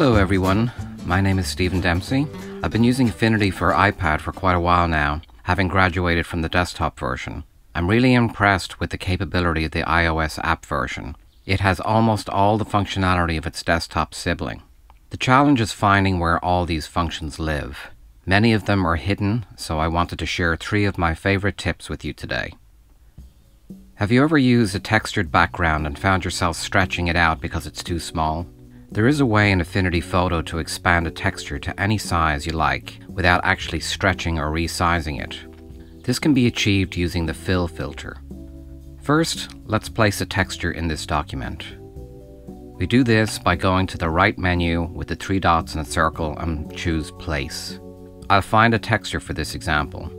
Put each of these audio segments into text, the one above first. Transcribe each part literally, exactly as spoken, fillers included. Hello everyone, my name is Steven Dempsey. I've been using Affinity for iPad for quite a while now, having graduated from the desktop version. I'm really impressed with the capability of the iOS app version. It has almost all the functionality of its desktop sibling. The challenge is finding where all these functions live. Many of them are hidden, so I wanted to share three of my favorite tips with you today. Have you ever used a textured background and found yourself stretching it out because it's too small? There is a way in Affinity Photo to expand a texture to any size you like without actually stretching or resizing it. This can be achieved using the fill filter. First, let's place a texture in this document. We do this by going to the right menu with the three dots and a circle and choose Place. I'll find a texture for this example.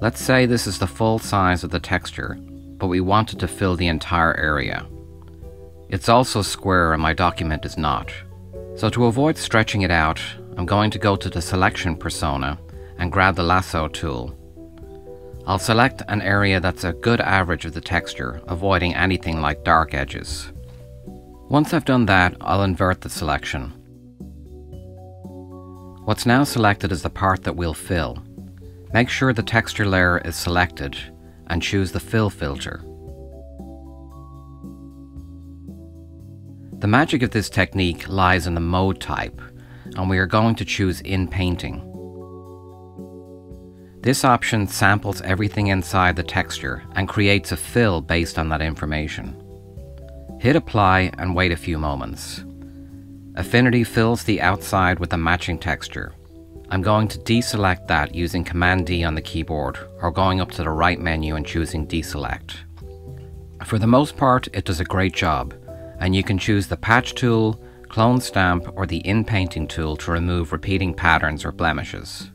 Let's say this is the full size of the texture, but we want it to fill the entire area. It's also square and my document is not. So to avoid stretching it out, I'm going to go to the selection persona and grab the lasso tool. I'll select an area that's a good average of the texture, avoiding anything like dark edges. Once I've done that, I'll invert the selection. What's now selected is the part that we'll fill. Make sure the texture layer is selected and choose the fill filter. The magic of this technique lies in the mode type, and we are going to choose In Painting. This option samples everything inside the texture and creates a fill based on that information. Hit Apply and wait a few moments. Affinity fills the outside with a matching texture. I'm going to deselect that using Command D on the keyboard or going up to the right menu and choosing Deselect. For the most part, it does a great job, and you can choose the Patch tool, Clone Stamp or the In Painting tool to remove repeating patterns or blemishes.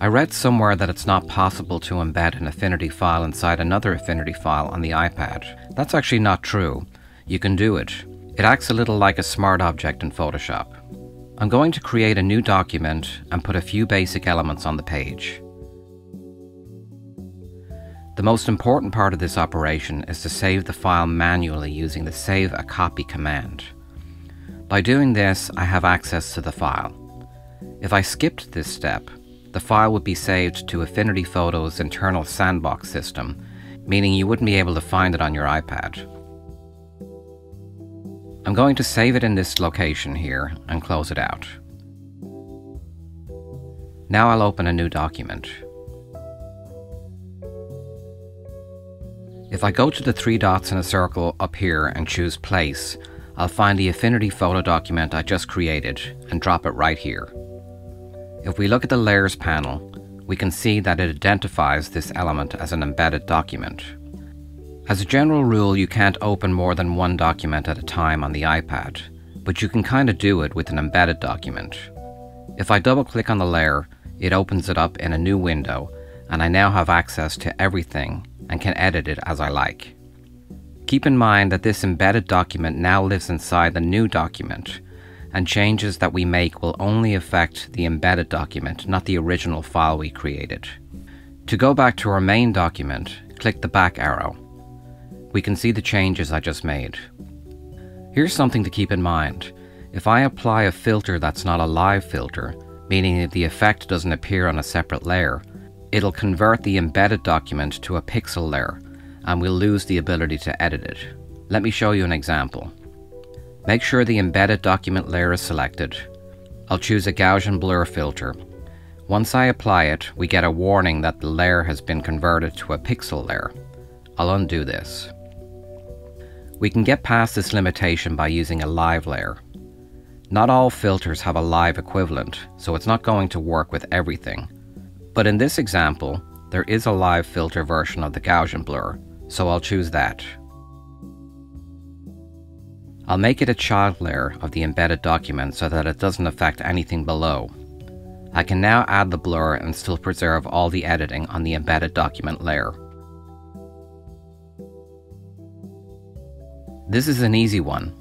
I read somewhere that it's not possible to embed an Affinity file inside another Affinity file on the iPad. That's actually not true. You can do it. It acts a little like a smart object in Photoshop. I'm going to create a new document and put a few basic elements on the page. The most important part of this operation is to save the file manually using the Save a Copy command. By doing this, I have access to the file. If I skipped this step, the file would be saved to Affinity Photo's internal sandbox system, meaning you wouldn't be able to find it on your iPad. I'm going to save it in this location here and close it out. Now I'll open a new document. If I go to the three dots in a circle up here and choose Place, I'll find the Affinity Photo document I just created and drop it right here. If we look at the Layers panel, we can see that it identifies this element as an embedded document. As a general rule, you can't open more than one document at a time on the iPad, but you can kind of do it with an embedded document. If I double-click on the layer, it opens it up in a new window, and I now have access to everything and can edit it as I like. Keep in mind that this embedded document now lives inside the new document, and changes that we make will only affect the embedded document, not the original file we created. To go back to our main document, click the back arrow. We can see the changes I just made. Here's something to keep in mind. If I apply a filter that's not a live filter, meaning that the effect doesn't appear on a separate layer, it'll convert the embedded document to a pixel layer, and we'll lose the ability to edit it. Let me show you an example. Make sure the embedded document layer is selected. I'll choose a Gaussian blur filter. Once I apply it, we get a warning that the layer has been converted to a pixel layer. I'll undo this. We can get past this limitation by using a live layer. Not all filters have a live equivalent, so it's not going to work with everything. But in this example, there is a live filter version of the Gaussian blur, so I'll choose that. I'll make it a child layer of the embedded document so that it doesn't affect anything below. I can now add the blur and still preserve all the editing on the embedded document layer. This is an easy one,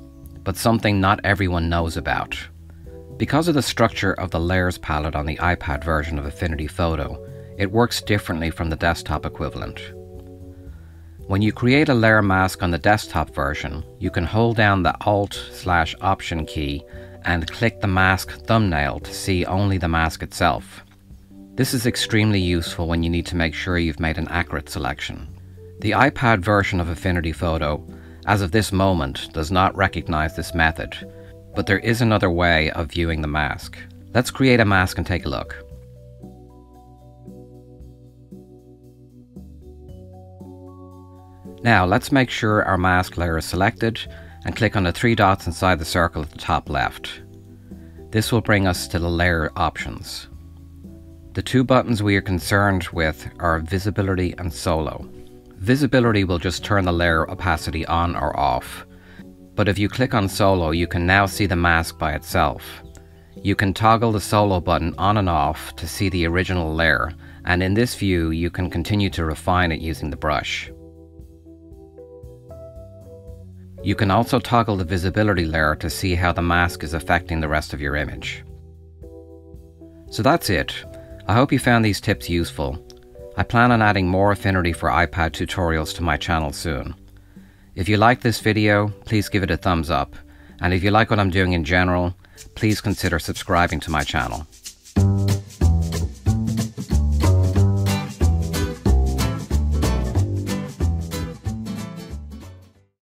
but something not everyone knows about. Because of the structure of the Layers palette on the iPad version of Affinity Photo, it works differently from the desktop equivalent. When you create a layer mask on the desktop version, you can hold down the Alt slash Option key and click the mask thumbnail to see only the mask itself. This is extremely useful when you need to make sure you've made an accurate selection. The iPad version of Affinity Photo, as of this moment, does not recognize this method, but there is another way of viewing the mask. Let's create a mask and take a look. Now let's make sure our mask layer is selected and click on the three dots inside the circle at the top left. This will bring us to the layer options. The two buttons we are concerned with are visibility and solo. Visibility will just turn the layer opacity on or off, but if you click on solo you can now see the mask by itself. You can toggle the solo button on and off to see the original layer, and in this view you can continue to refine it using the brush. You can also toggle the visibility layer to see how the mask is affecting the rest of your image. So that's it. I hope you found these tips useful. I plan on adding more Affinity for iPad tutorials to my channel soon. If you like this video, please give it a thumbs up, and if you like what I'm doing in general, please consider subscribing to my channel.